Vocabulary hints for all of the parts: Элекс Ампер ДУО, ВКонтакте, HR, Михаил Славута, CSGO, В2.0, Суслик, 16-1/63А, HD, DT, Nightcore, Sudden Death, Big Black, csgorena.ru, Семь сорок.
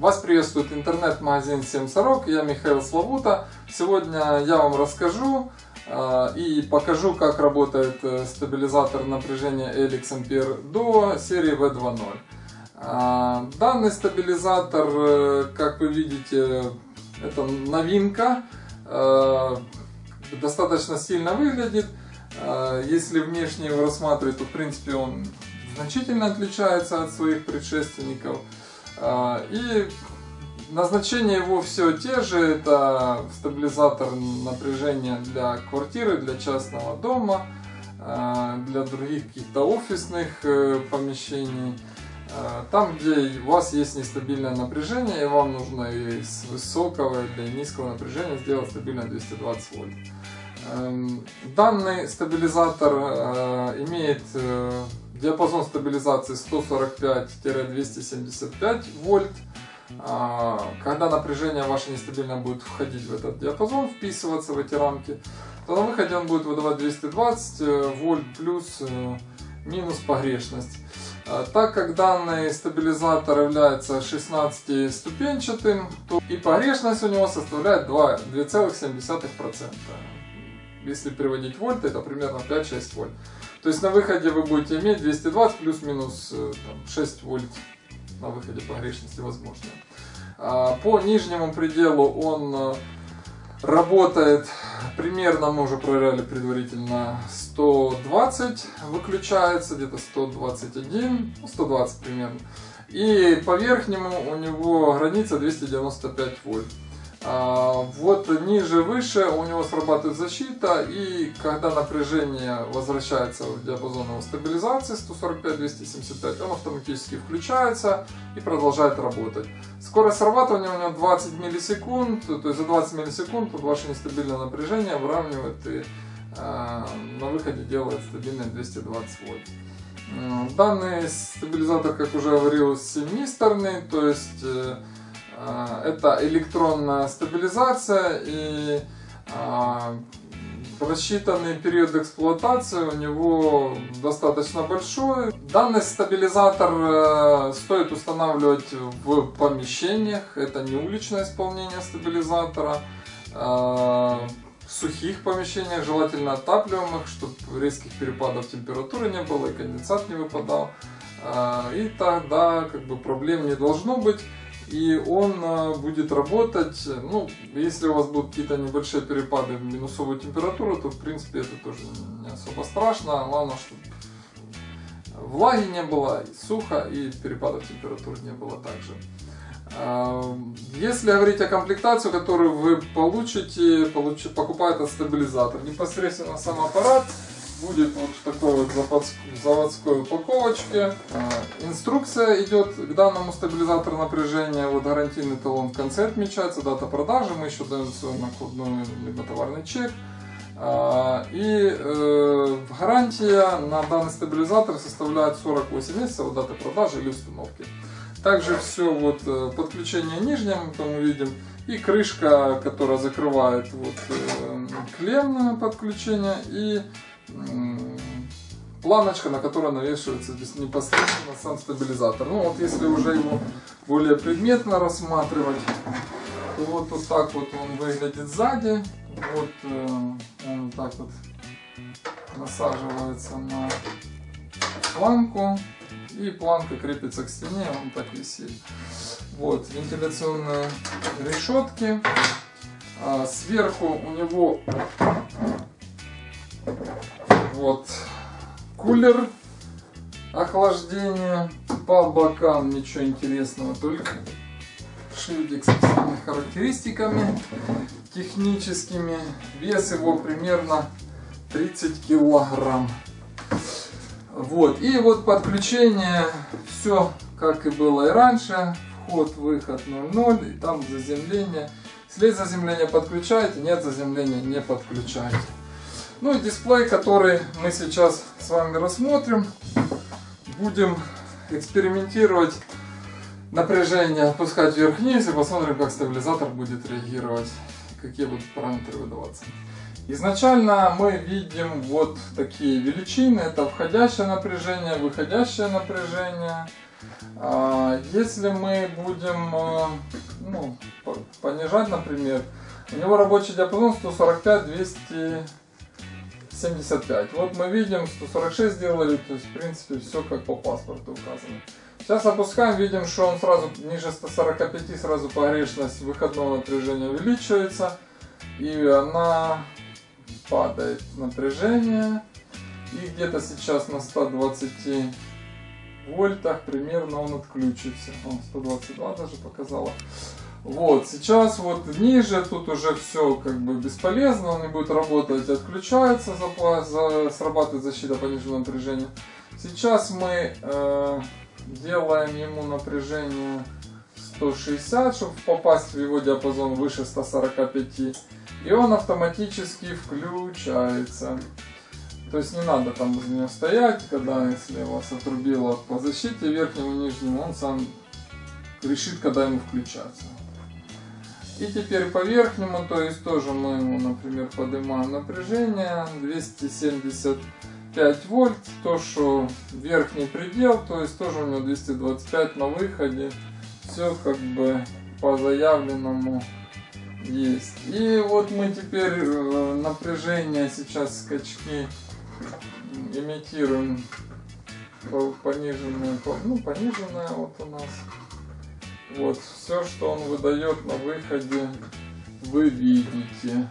Вас приветствует интернет-магазин 7 сорок, я Михаил Славута. Сегодня я вам расскажу и покажу, как работает стабилизатор напряжения Элекс Ампер ДУО серии В2.0. Данный стабилизатор, как вы видите, это новинка, достаточно сильно выглядит. Если внешне его рассматривать, то в принципе он значительно отличается от своих предшественников. И назначение его все те же, это стабилизатор напряжения для квартиры, для частного дома, для других каких-то офисных помещений. Там, где у вас есть нестабильное напряжение, и вам нужно и с высокого или низкого напряжения сделать стабильно 220 вольт. Данный стабилизатор имеет диапазон стабилизации 145-275 вольт. Когда напряжение ваше нестабильно будет входить в этот диапазон, вписываться в эти рамки, то на выходе он будет выдавать 220 вольт плюс-минус погрешность. Так как данный стабилизатор является 16-ступенчатым, то и погрешность у него составляет 2,7%. Если переводить вольты, это примерно 5-6 вольт. То есть на выходе вы будете иметь 220 плюс-минус 6 вольт на выходе погрешности возможно. По нижнему пределу он работает примерно, мы уже проверяли предварительно, 120 выключается, где-то 121, 120 примерно. И по верхнему у него граница 295 вольт. Вот ниже, выше у него срабатывает защита, и когда напряжение возвращается в диапазон его стабилизации 145-275, он автоматически включается и продолжает работать. Скорость срабатывания у него 20 миллисекунд, то есть за 20 миллисекунд ваше нестабильное напряжение выравнивает и на выходе делает стабильное 220 вольт. Данный стабилизатор, как уже говорил, семисторный, то есть это электронная стабилизация, и рассчитанный период эксплуатации у него достаточно большой. Данный стабилизатор стоит устанавливать в помещениях, это не уличное исполнение стабилизатора, в сухих помещениях, желательно отапливаемых, чтобы резких перепадов температуры не было и конденсат не выпадал. И тогда как бы проблем не должно быть. И он будет работать, ну, если у вас будут какие-то небольшие перепады в минусовую температуру, то в принципе это тоже не особо страшно. Главное, чтобы влаги не было, и сухо, и перепадов температур не было также. Если говорить о комплектации, которую вы получите, покупая этот стабилизатор, непосредственно сам аппарат будет вот в такой вот заводской упаковочке. Инструкция идет к данному стабилизатору напряжения. Вот гарантийный талон в конце отмечается, дата продажи. Мы еще даем свой накладной либо товарный чек. И гарантия на данный стабилизатор составляет 48 месяцев от даты продажи или установки. Также все вот подключение нижнему, там мы видим, и крышка, которая закрывает вот клеммное подключение, и планочка, на которой навешивается здесь непосредственно сам стабилизатор. Ну вот если уже его более предметно рассматривать, то вот так вот он выглядит сзади. Вот он так вот насаживается на планку, и планка крепится к стене, он так висит. Вот вентиляционные решетки. Сверху у него вот кулер охлаждения, по бокам ничего интересного, только шильдик с основными характеристиками техническими. Вес его примерно 30 килограмм. Вот, и вот подключение, все как и было и раньше, вход-выход 0,0, и там заземление. Если заземление подключаете, нет заземления не подключаете. Ну и дисплей, который мы сейчас с вами рассмотрим, будем экспериментировать, напряжение опускать вверх-вниз и посмотрим, как стабилизатор будет реагировать, какие будут параметры выдаваться. Изначально мы видим вот такие величины, это входящее напряжение, выходящее напряжение, Если мы будем, ну, понижать, например, у него рабочий диапазон 145–275. Вот мы видим, 146 сделали, то есть в принципе все как по паспорту указано. Сейчас опускаем, видим, что он сразу ниже 145, сразу погрешность выходного напряжения увеличивается, и она падает, напряжение, и где-то сейчас на 120 вольтах примерно он отключится. Он 122 даже показало. Вот, сейчас вот ниже, тут уже все как бы бесполезно, он не будет работать, отключается, срабатывает защита пониженного напряжения. Сейчас мы делаем ему напряжение 160, чтобы попасть в его диапазон выше 145, и он автоматически включается. То есть не надо там из него стоять, когда если вас отрубило по защите верхнему и нижнему, он сам решит, когда ему включаться. И теперь по верхнему, то есть тоже мы ему, например, поднимаем напряжение 275 вольт, то что верхний предел, то есть тоже у него 225 на выходе, все как бы по заявленному есть. И вот мы теперь напряжение сейчас, скачки имитируем пониженное, ну пониженное вот у нас. Вот, все, что он выдает на выходе, вы видите.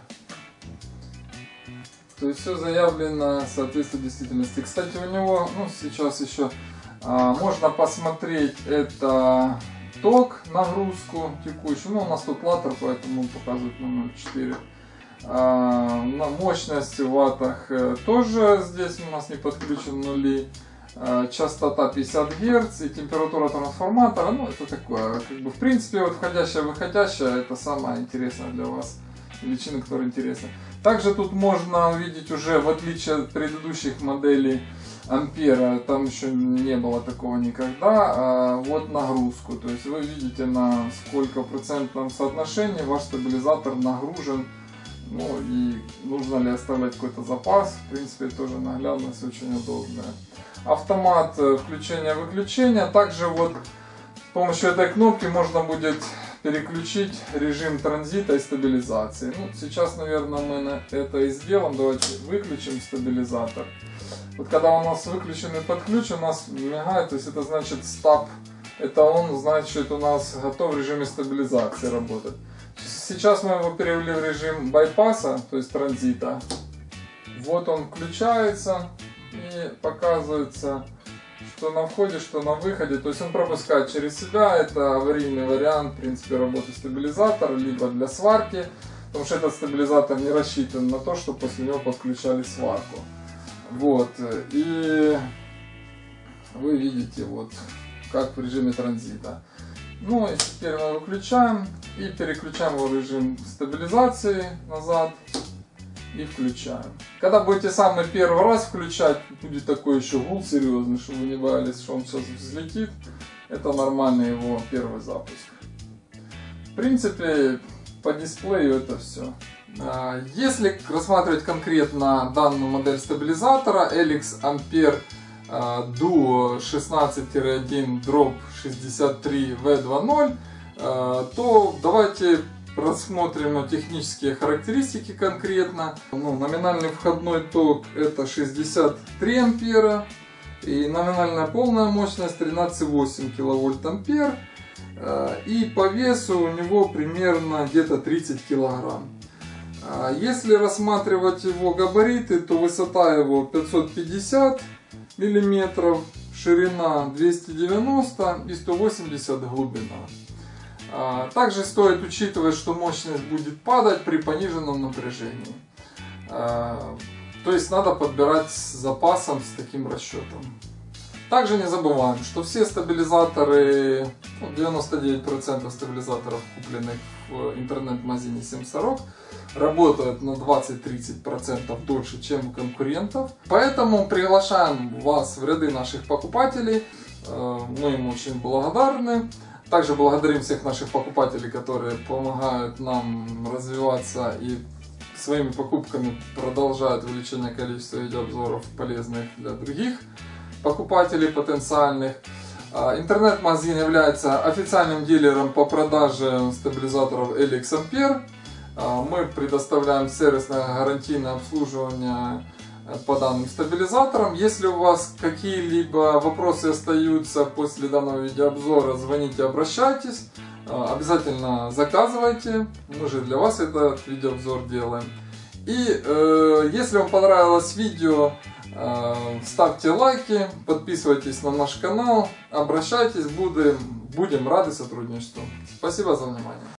То есть все заявлено соответствует действительности. Кстати, у него, ну, сейчас еще можно посмотреть это ток, нагрузку текущую. Ну, у нас тут латтер, поэтому показывает на 0,4. На мощности в ваттах тоже здесь у нас не подключен нули. Частота 50 Гц и температура трансформатора, ну это такое, как бы в принципе вот входящая, выходящая, это самое интересное для вас, величины, которые интересны. Также тут можно увидеть уже, в отличие от предыдущих моделей ампера, там еще не было такого никогда, вот нагрузку, то есть вы видите, на сколько процентном соотношении ваш стабилизатор нагружен, ну и нужно ли оставлять какой-то запас, в принципе тоже наглядность очень удобная. Автомат включения-выключения. Также вот с помощью этой кнопки можно будет переключить режим транзита и стабилизации. Ну, сейчас, наверное, мы это и сделаем. Давайте выключим стабилизатор. Вот когда у нас выключен и подключен, у нас мигает, то есть это значит стаб. Это он, значит, у нас готов в режиме стабилизации работать. Сейчас мы его перевели в режим байпаса, то есть транзита. Вот он включается. И показывается, что на входе, что на выходе. То есть он пропускает через себя. Это аварийный вариант, в принципе, работы стабилизатора, либо для сварки. Потому что этот стабилизатор не рассчитан на то, чтобы после него подключали сварку. Вот. И вы видите, вот, как в режиме транзита. Ну и теперь мы выключаем. И переключаем его в режим стабилизации назад. И включаем. Когда будете самый первый раз включать, будет такой еще гул серьезный, чтобы вы не боялись, что он сейчас взлетит. Это нормальный его первый запуск. В принципе, по дисплею это все. Если рассматривать конкретно данную модель стабилизатора, Элекс Ампер ДУО 16-1/63 В2.0, то давайте рассмотрим технические характеристики конкретно. Ну, номинальный входной ток это 63 ампера, и номинальная полная мощность 13,8 киловольт ампер, и по весу у него примерно где-то 30 килограмм. Если рассматривать его габариты, то высота его 550 миллиметров, ширина 290 и 180 глубина. Также стоит учитывать, что мощность будет падать при пониженном напряжении. То есть надо подбирать с запасом, с таким расчетом. Также не забываем, что все стабилизаторы, 99% стабилизаторов, купленных в интернет-магазине «Семь сорок», работают на 20–30% дольше, чем у конкурентов. Поэтому приглашаем вас в ряды наших покупателей. Мы им очень благодарны. Также благодарим всех наших покупателей, которые помогают нам развиваться и своими покупками продолжают увеличение количества видеообзоров, полезных для других покупателей потенциальных. Интернет-магазин является официальным дилером по продаже стабилизаторов Элекс Ампер. Мы предоставляем сервисное гарантийное обслуживание по данным стабилизаторам. Если у вас какие-либо вопросы остаются после данного видеообзора, звоните, обращайтесь. Обязательно заказывайте, мы же для вас этот видеообзор делаем. И если вам понравилось видео, ставьте лайки, подписывайтесь на наш канал, обращайтесь, будем рады сотрудничеству. Спасибо за внимание.